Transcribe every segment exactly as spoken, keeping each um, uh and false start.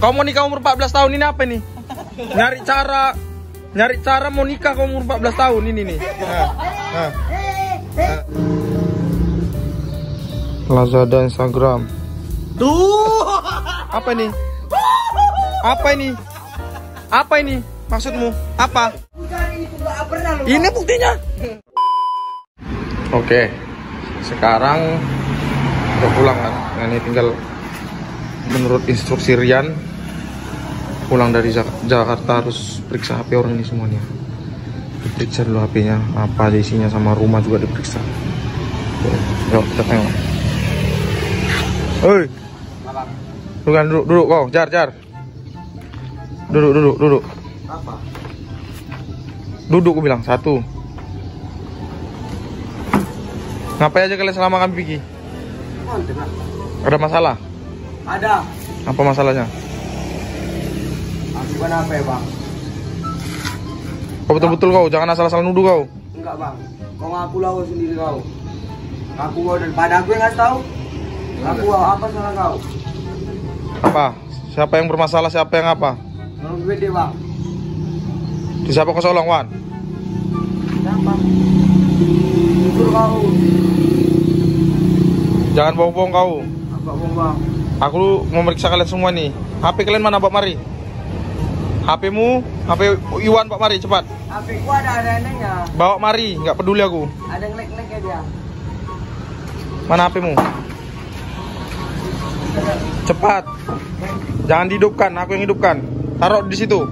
Kau mau nikah umur empat belas tahun ini apa nih? Nyari cara, nyari cara mau nikah kau umur empat belas tahun ini nih. Nah, nah, nah. Lazada, Instagram. Tuh, apa ini? Apa ini? Apa ini? Maksudmu apa? Ini buktinya. Oke, sekarang udah pulang kan? Nah, ini tinggal menurut instruksi Rian pulang dari Jakarta harus periksa H P orang ini semuanya. Diperiksa dulu H P-nya, apa isinya sama rumah juga diperiksa. Yuk, kita tengok. Hei, bukan duduk, duduk kau, jar, jar. Duduk, duduk, duduk. Apa? Duduk, aku bilang satu. Ngapain aja kalian selama kami pergi? Ada masalah? Ada. Apa masalahnya? Akibat apa ya bang? Kau betul-betul kau, jangan asal-asal nuduh kau. Enggak bang, kau ngaku lah kau sendiri kau. Ngaku kau daripada aku yang ngasih tahu. Ngaku apa salah kau? Apa? Siapa yang bermasalah, siapa yang apa? Tolong gede bang. Di siapa kau solong Wan? Siapa? Jujur kau. Jangan bohong-bohong kau. Apa bohong bang? Aku mau meriksa kalian semua nih. H P kalian mana Pak Mari? H P-mu, H P Iwan Pak Mari cepat. H P-ku ada ada enaknya. Bawa Mari, nggak peduli aku. Ada ngelek-ngelek ya dia. Mana H P-mu? Cepat. Jangan dihidupkan, aku yang hidupkan. Taruh di situ.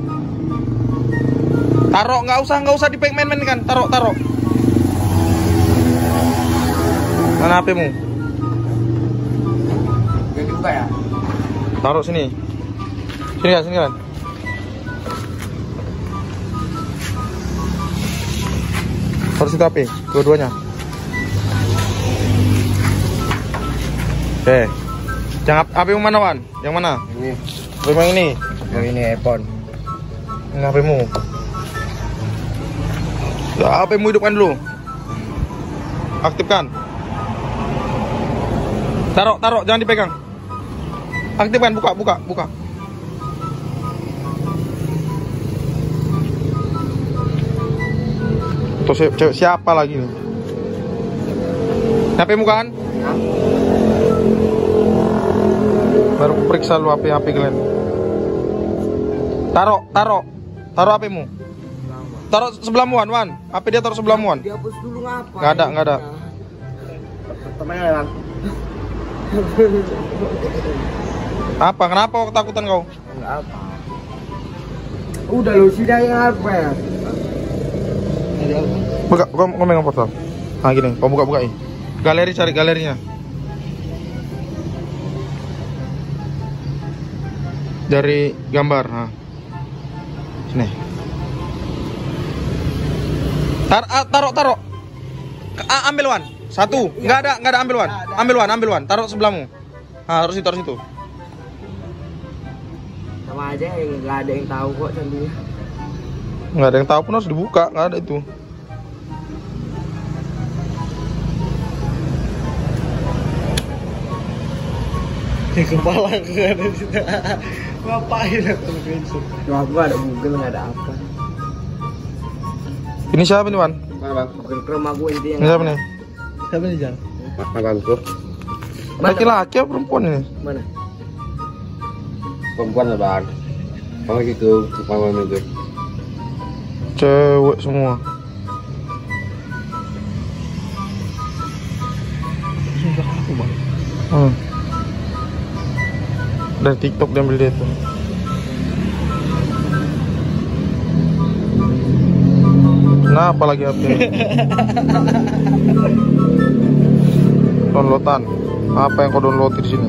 Taruh, nggak usah nggak usah dipegmen-men kan. Taruh, taruh. Mana H P-mu? Buka ya? Taruh sini. Sini kan, sini kan. Taruh situ H P, dua-duanya. Oke. Jangan H P-mu mana, Wan? Yang mana? Ini. Yang ini. Yang ini iPhone. Ini H P-mu. Ya, H P-mu hidupkan dulu. Aktifkan. Taruh, taruh, jangan dipegang. Aktifkan, buka, buka, buka. Tuh cewek siapa lagi nih? H P bukan? Baru periksa lu H P H P kalian. Taruh, taruh, taruh H P-mu. Taruh sebelahmu Wan, Wan. H P dia taruh sebelahmu Wan. Dihapus dulu ngapa? Nggak ada, nggak ada. Temennya Wan. Apa? Kenapa kau ketakutan kau? Enggak apa. Udah lu sidahin apa ya? Buka, kau megang portal. Ah gini, kau buka-bukain. Galeri, cari galerinya. Dari gambar, nah. Sini. Tar taruh, taruh. Ambil Wan. Satu, ya, nggak ya. ada, nggak ada ambil Wan, ambil Wan, ambil Wan, taruh sebelahmu. Nah, harus itu, harus itu. Sama aja, nggak ada yang tahu kok cantiknya. Nggak ada yang tahu pun harus dibuka, nggak ada itu. Di kepala nggak ada di situ. Ngapain aku bensin? Cuma aku ada Google nggak ada apa. Ini siapa nih Wan? Bang, bukan kerma gue ini yang. Ini siapa nih? Siapa nih Jan? Mantanku. Laki-laki atau perempuan ini? Mana? Perempuan lah Bang. Kalau gitu, cuma itu. Cewek semua. Hmm. Dari TikTok dia ambil dia itu. Nah, apalagi H P downloadan. Apa yang kau download di sini?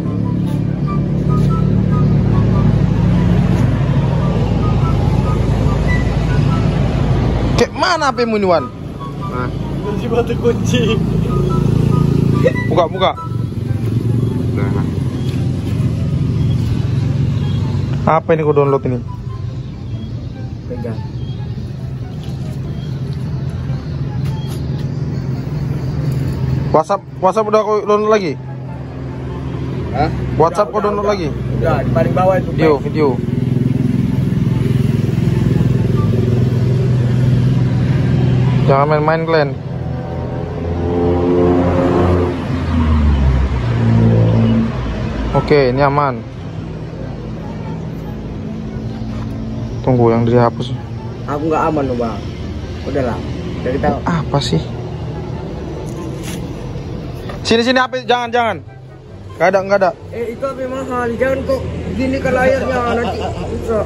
Kayak mana H P Muniwan? Nah, kunci batu kunci. Buka, buka. Nah. Apa ini kau download ini? Pegang. WhatsApp, WhatsApp udah kau download lagi? Hah? WhatsApp kau download udah, lagi? Udah, di paling bawah itu. Video, baik. Video. Jangan main-main, Glenn. Oke, ini aman. Tunggu yang dihapus. Aku nggak aman loh, Bang. Udahlah. Udah kita... Apa sih? Sini sini H P, jangan jangan. Nggak ada nggak ada. Eh itu H P mahal, jangan kok gini ke layarnya nanti. Bisa.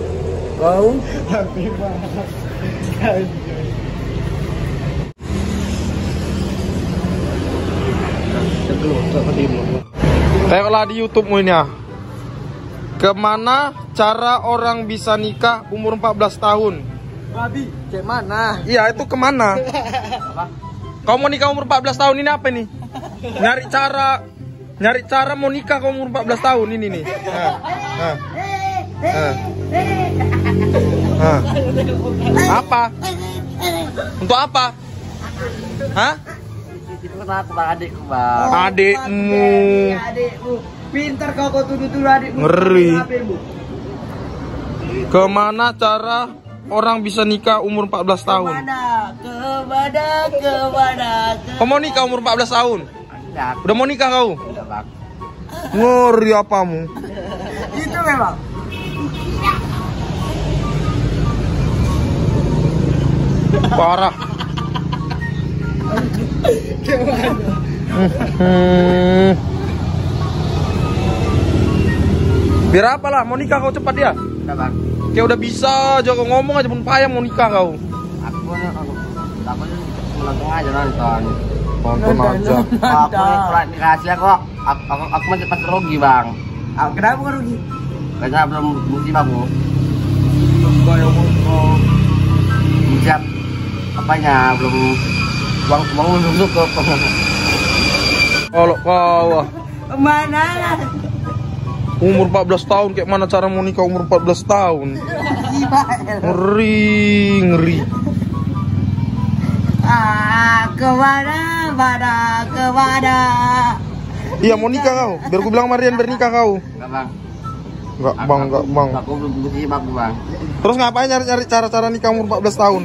Kau. H P mahal. Tengoklah di YouTube-mu ini ya. Kemana cara orang bisa nikah umur empat belas tahun? Babi, cek mana? Iya, itu kemana? Apa? Kau mau nikah umur empat belas tahun ini apa nih? Nyari cara, nyari cara mau nikah kau umur empat belas tahun ini nih. Nah, nah, nah, nah. Apa? Untuk apa? Hah? Itu kenapa bang adikku bang? Oh, adikmu. Adikmu. Pintar kau kau tuduh-tuduh adikmu. Ngeri. Kemana cara orang bisa nikah umur empat belas tahun? Kemana? Kemana? Kemana? Kemana? Kau mau nikah umur empat belas tahun? Enggak. Udah mau nikah kau? Udah bang. Ngeri apamu? Itu memang. Parah. Biar apalah mau nikah kau cepat dia. Udah bang. Kayak udah bisa aja kau ngomong aja pun payah mau nikah kau. Aku aku takutnya melengkung aja nonton. Nonton aja. Aku pelan dikasih aku aku aku masih pas rugi bang. Kenapa kau rugi? Karena belum bukti bang bu. Belum siap apanya belum. Bang, bang, belum cukup. Kalau kau mana lah? Umur empat belas tahun, kayak mana cara mau nikah umur empat belas tahun? Ngeri, ngeri. Ah, kemana, mana, kemana? Iya mau nikah kau? Biar aku bilang Marian bernikah kau. Enggak bang. Enggak bang, enggak bang. Aku belum siap bang. Terus ngapain nyari-nyari cara-cara nikah umur empat belas tahun?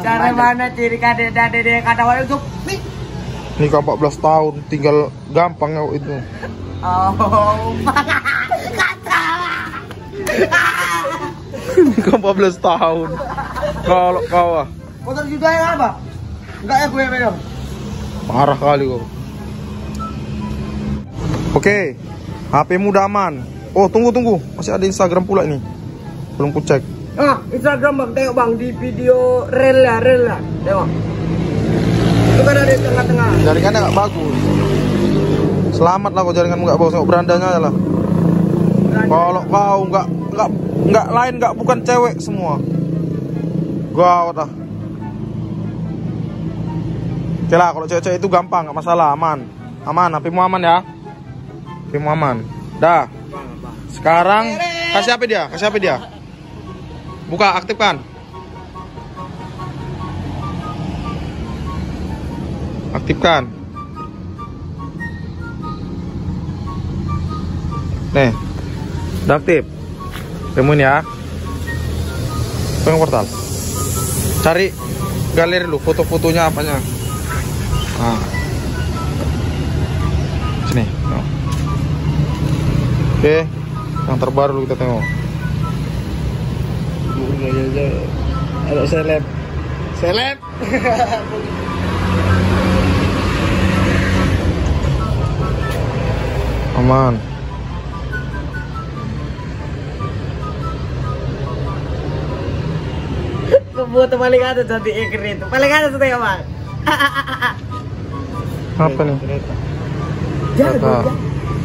Cara mana ciri kade dari dia kata orang itu nikah empat belas tahun tinggal gampang ya itu. Oh, kata. Nikah empat belas tahun. Kalau kau ah. Motor juga ya apa? Enggak ya gue memang. Parah kali kau. Oke. H P-mu udah aman. Oh, tunggu tunggu. Masih ada Instagram pula ini. Belum ku cek. Ah, Instagram bang, tengok bang di video rel ya, rel ya. Tengok. Itu kan ada di tengah-tengah. Jaringannya nggak bagus. Selamat lah kok jaringanmu nggak bagus, kok berandanya aja lah. Kalau kau nggak nggak nggak lain nggak bukan cewek semua. Gawat lah. Oke lah, kalau cewek-cewek itu gampang, nggak masalah, aman, aman. H P-mu aman ya. H P-mu aman. Dah. Sekarang kasih H P dia, kasih H P dia. Buka, aktifkan. Aktifkan. Nih. Udah aktif. Temuin ya. Pengen portal. Cari galeri lu foto-fotonya apanya. Nah. Sini. No. Oke, yang terbaru kita tengok. Ada seleb, seleb. Aman. Kebutuhan paling atas jadi ekor itu, paling atas itu ya bang. Apa nih? Jangan,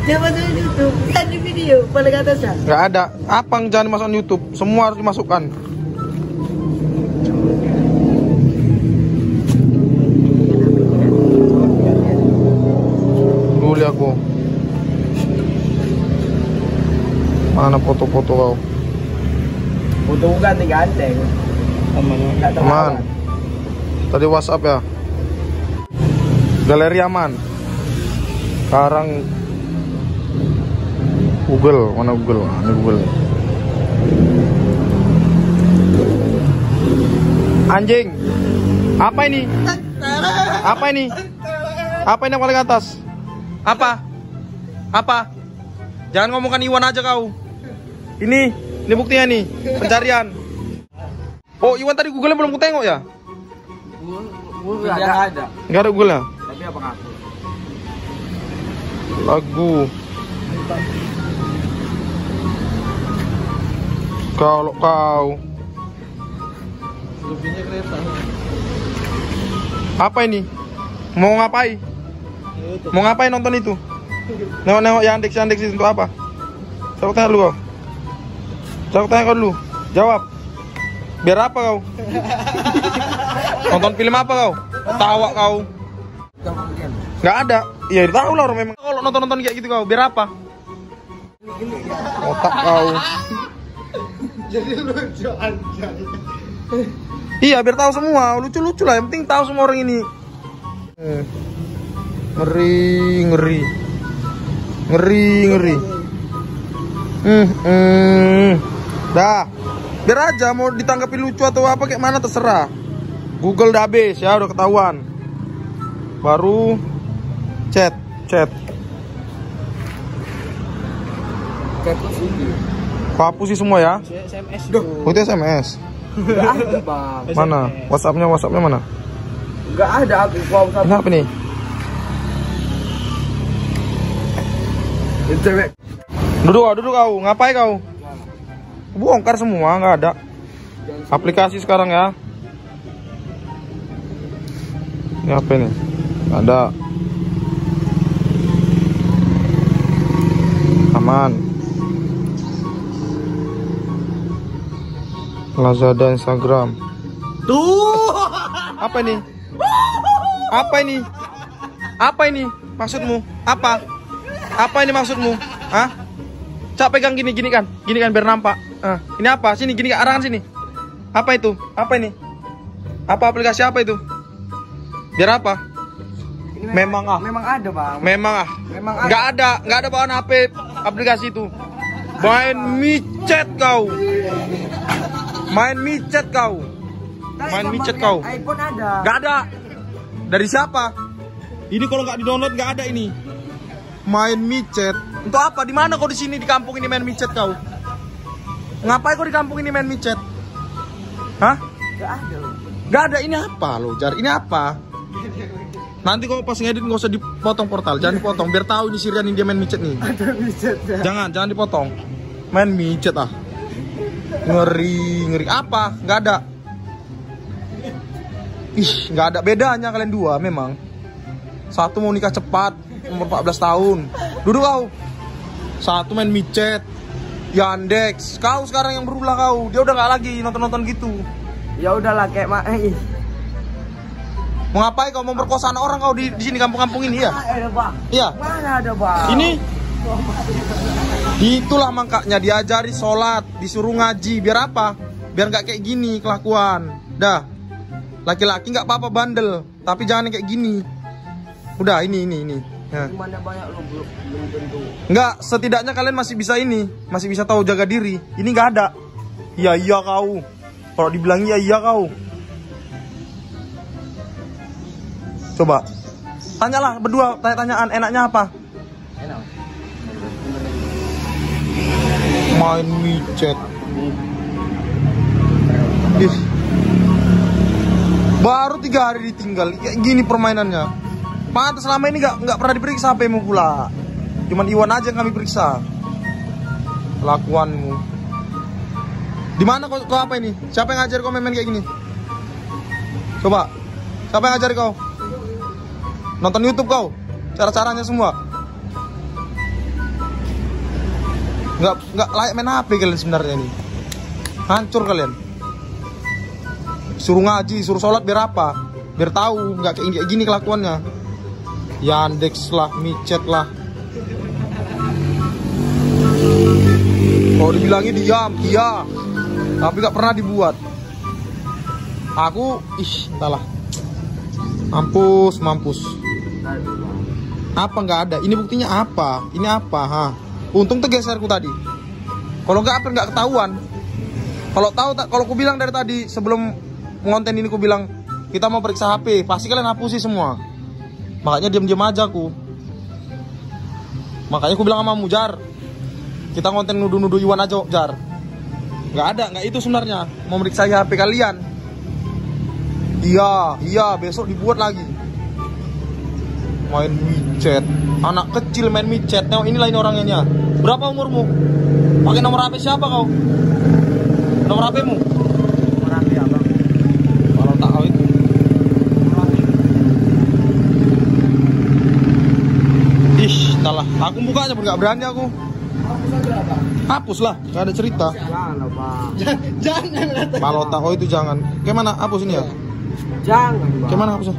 jangan masuk YouTube, kan di video paling atas ya. Gak ada, apa yang jangan dimasukkan YouTube? Semua harus dimasukkan. Dulu aku. Mana foto-foto kau? Foto ganteng-ganteng. Aman. Tadi WhatsApp ya. Galeri aman. Sekarang Google, mana Google? Ini Google. Anjing. Apa ini? Apa ini? Apa ini yang paling atas? Apa? Apa? Jangan ngomongkan Iwan aja kau. Ini, ini buktinya nih, pencarian. Oh, Iwan tadi Google-nya belum kutengok ya? Google enggak ada. Enggak ada Google-nya. Tapi apa ngaku? Lagu. Kalau kau. Selebihnya kereta. Apa ini? Mau ngapain? Mau ngapain nonton itu? Nengok-nengok yandex-yandex itu untuk apa? Saya tanya dulu kau. Saya tanya kau dulu. Jawab. Biar apa kau? Nonton film apa kau? Tawa kau. Enggak ada. Ya tahu lah orang memang. Kalau nonton-nonton kayak gitu kau, biar apa? Otak kau. Jadi lucu aja. Iya, biar tahu semua. Lucu-lucu lah, yang penting tahu semua orang ini. Eh. Ngeri, ngeri. Ngeri, ngeri. Hmm, hmm. Dah. Biar aja mau ditanggapi lucu atau apa kayak mana terserah. Google udah habis ya, udah ketahuan. Baru chat, chat. Kau hapus sih semua ya? S M S. Oh, itu S M S. Enggak ada, Bang. Mana? WhatsApp-nya, WhatsApp-nya mana? Enggak ada aku WhatsApp. Kenapa nih? Internet. Duduk kau, duduk kau. Ngapain kau? Bongkar semua, enggak ada. Aplikasi sekarang ya. Ini apa ini? Enggak ada. Aman. Lazada, Instagram. Tuh. Apa ini? Apa ini? Apa ini? Maksudmu? Apa? Apa ini maksudmu? Hah? Cak pegang gini gini kan. Gini kan biar nampak. Ah, ini apa? Sini gini kan, arahkan sini. Apa itu? Apa ini? Apa aplikasi apa itu? Biar apa? Ini memang, memang ah. Memang ada, Bang. Memang ah. Memang ada. Enggak ada, enggak ada bawaan H P aplikasi itu. Main micet kau. Main micet kau. Main micet kau. iPhone ada. Gak ada. Dari siapa? Ini kalau nggak di-download nggak ada ini. Main micet. Untuk apa? Di mana kau di sini di kampung ini main micet kau? Ngapain kau di kampung ini main micet? Hah? Gak ada. Gak ada. Ini apa lo, Jar? Ini apa? Nanti kau pas ngedit nggak usah dipotong portal. Jangan dipotong. Biar tahu ini Sirian ini dia main micet nih. Ada micet ya. Jangan, jangan dipotong. Main micet ah. Ngeri, ngeri. Apa? Nggak ada. Ih, nggak ada bedanya kalian dua memang. Satu mau nikah cepat, umur empat belas tahun. Duduk kau. Satu main micet, yandex. Kau sekarang yang berulah kau. Dia udah nggak lagi nonton-nonton gitu. Ya udahlah kayak mak. Mau ngapain kau? Mau perkosa anak orang kau di, di sini kampung-kampung ini ya? Ada bang. Iya. Mana ada bang? Ini. Itulah mangkanya diajari sholat, disuruh ngaji, biar apa? Biar nggak kayak gini kelakuan. Dah, laki-laki nggak apa-apa bandel, tapi jangan kayak gini. Udah, ini ini ini. Ya. Nggak, setidaknya kalian masih bisa ini, masih bisa tahu jaga diri. Ini nggak ada. Iya iya kau. Kalau dibilang iya iya kau. Coba, tanyalah berdua, tanya-tanyaan enaknya apa? Enak. Main micet. Ih. Baru tiga hari ditinggal kayak gini permainannya. Pantas selama ini nggak nggak pernah diperiksa H P-mu pula. Cuman Iwan aja yang kami periksa. Kelakuanmu. Di mana kau, kau apa ini? Siapa yang ngajar kau main-main kayak gini? Coba. Siapa yang ngajar kau? Nonton YouTube kau. Cara-caranya semua. Nggak, nggak layak main H P kalian sebenarnya ini. Hancur kalian. Suruh ngaji, suruh sholat biar apa? Biar tahu, nggak kayak gini kelakuannya. Yandex lah, micet lah. Kalau dibilangnya diam, iya. Tapi nggak pernah dibuat. Aku, ih, salah. Mampus, mampus. Apa nggak ada? Ini buktinya apa? Ini apa, ha? Untung tergeserku tadi. Kalau nggak hampir nggak ketahuan. Kalau tahu, kalau aku bilang dari tadi sebelum ngonten ini aku bilang kita mau periksa H P, pasti kalian hapusi semua. Makanya diam-diam aja aku. Makanya aku bilang sama Mujar, kita ngonten nuduh-nuduh Iwan aja, Jar. Nggak ada, nggak itu sebenarnya mau periksa H P kalian. Iya, iya besok dibuat lagi. Main WeChat, anak kecil main WeChat. Tengok inilah ini orangnya nya. Berapa umurmu? Pakai nomor H P siapa kau? Nomor H P-mu? Nomor H P abang. Kalau tak kau itu. Ih, salah. Aku buka aja, nggak berani aku. Hapus lah, nggak ada cerita. Jangan. Kalau tak kau itu jangan. Gimana? Hapus ini ya? Jangan. Gimana hapusnya?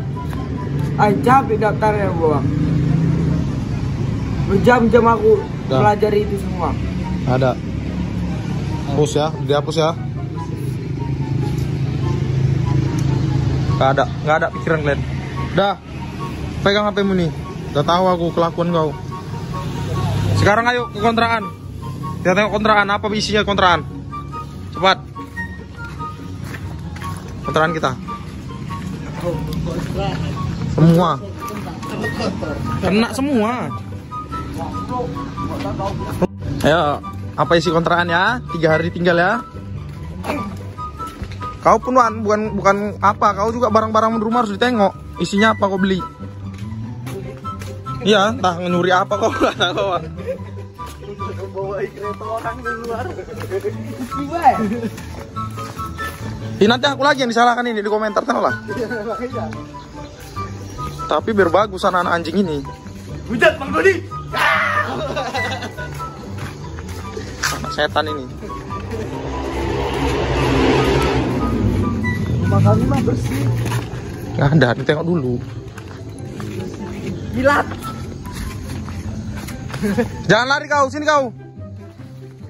Ancap di daftarnya gua. Berjam-jam aku pelajari itu semua. Ada. Hapus ya, dihapus ya. Gak ada, gak ada pikiran kalian. Dah, pegang H P-mu nih. Udah tahu aku kelakuan kau. Sekarang ayo ke kontrakan. Kita tengok kontrakan, apa isinya kontrakan. Cepat. Kontrakan kita. Semua kena semua. Ayo, apa isi kontrakan ya? Tiga hari tinggal ya. Kau pun Wan, bukan bukan apa, kau juga barang-barang rumah harus ditengok. Isinya apa kau beli? Iya, entah nyuri apa kau. Bawa kereta orang di luar. Ini nanti aku lagi yang disalahkan ini di komentar lah. Tapi biar bagus anak-anak anjing ini. Hujat Bang Dodi. Anak setan ini. Rumah kami mah bersih. Nggak ada, ditengok dulu. Gila. Jangan lari kau, sini kau.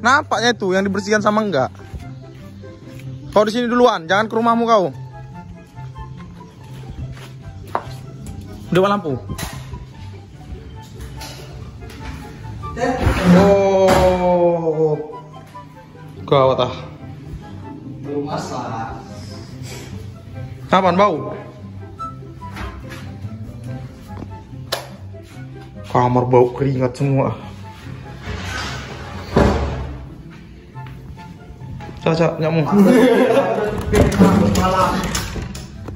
Nampaknya itu yang dibersihkan sama enggak. Kau di sini duluan, jangan ke rumahmu kau. Udah lampu. Oh, gawat ah. Belum masak. Kapan bau? Kamar bau keringat semua. Caca nyamuk. Malam.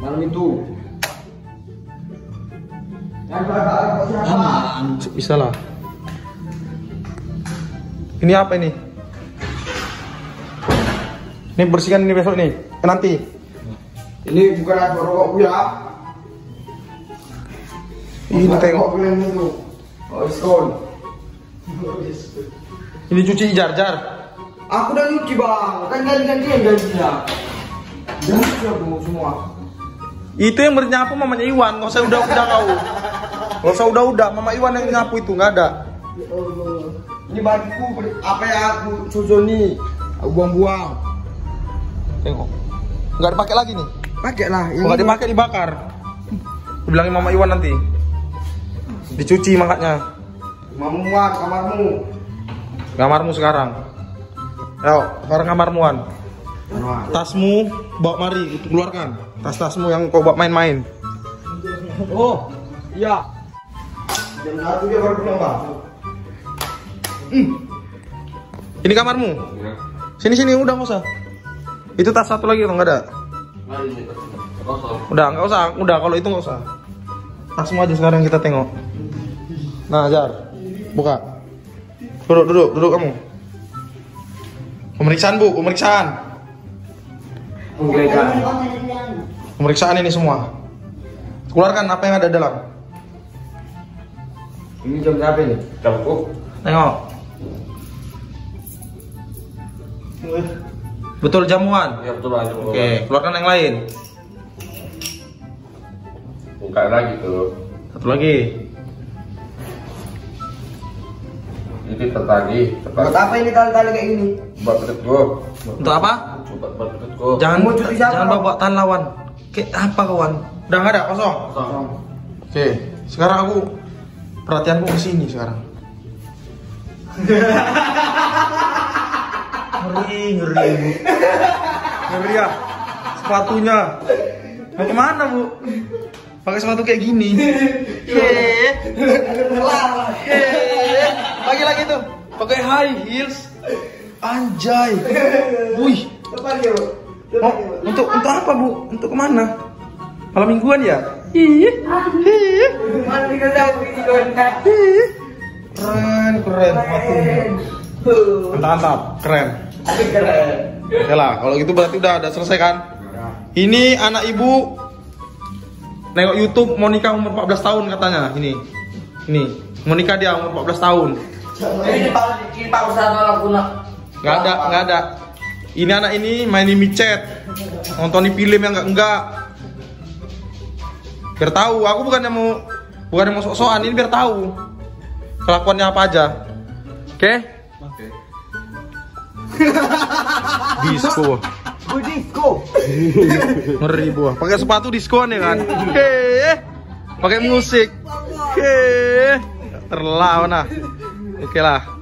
Malam itu. Bisa lah. Ini apa ini? Ini bersihkan ini besok nih. Nanti. Ini bukan aku rokok ya. Ini tengok. Ini cuci jar-jar. Aku udah cuci bang. Kan ganti-gantian gantinya. Ganti aku semua. Itu yang bernyapu mamanya Iwan, nggak usah udah-udah kau. Nggak usah udah-udah, mama Iwan yang nyapu itu, nggak ada. Ini bagiku, apa ya aku susun nih, aku buang-buang. Tengok, nggak dipakai lagi nih? Pakai lah. Kalau nggak dipakai dibakar. Bilangin mama Iwan nanti. Dicuci makanya. Mamu Wan, kamarmu. Kamarmu sekarang. Ayo, sekarang kamarmuan. Tasmu bawa mari, keluarkan tas-tasmu yang kau bawa main-main. Oh, iya. Jam satu dia baru pulang bang. Hmm. Ini kamarmu. Ya. Sini sini udah nggak usah. Itu tas satu lagi kalau nggak ada. Udah nggak usah, udah kalau itu nggak usah. Tasmu aja sekarang kita tengok. Nah, Jar, buka. Duduk duduk duduk kamu. Pemeriksaan bu, pemeriksaan. Penggeledahan. Pemeriksaan ini semua. Keluarkan apa yang ada dalam. Ini jam berapa ini? Jam kok. Tengok. Betul jamuan? Ya betul aja. Oke, keluarkan yang lain. Buka lagi tuh. Satu lagi. Ini tertali. Buat apa ini tali-tali kayak gini? Buat berat gua. Untuk apa? Jangan mau cuci jangan bawa tan lawan. Ke apa kawan? Udah nggak ada kosong. Kosong. Oke, sekarang aku perhatianku ke sini sekarang. Ngeri, ngeri Bu. Ngeri ya. Sepatunya mau kemana Bu? Pakai sepatu kayak gini. Heee. Heee. Lagi-lagi tuh pakai high heels. Anjay. Wih. Oh, untuk untuk apa Bu? Untuk kemana? Malam mingguan ya? Ih. Ih. Malam mingguan. Keren, keren. Mantap, keren. Keren. Ya lah, kalau gitu berarti udah ada selesai kan? Ini anak ibu nengok YouTube mau nikah umur empat belas tahun katanya. Ini. Ini, mau nikah dia umur empat belas tahun. Ini Pak Ustaz Nolakuna. Enggak ada, enggak ada. Ini anak ini mainin micet, nontonin film yang enggak enggak. Biar tahu, aku bukannya mau bukannya mau sok-sokan, ini biar tahu kelakuannya apa aja. Oke? Okay? Oke. Okay. Disco. Bu disco. Ngeri buah. Pakai sepatu diskon ya kan? Heh. Pakai musik. Heh. Terlalu nah. Oke okay lah.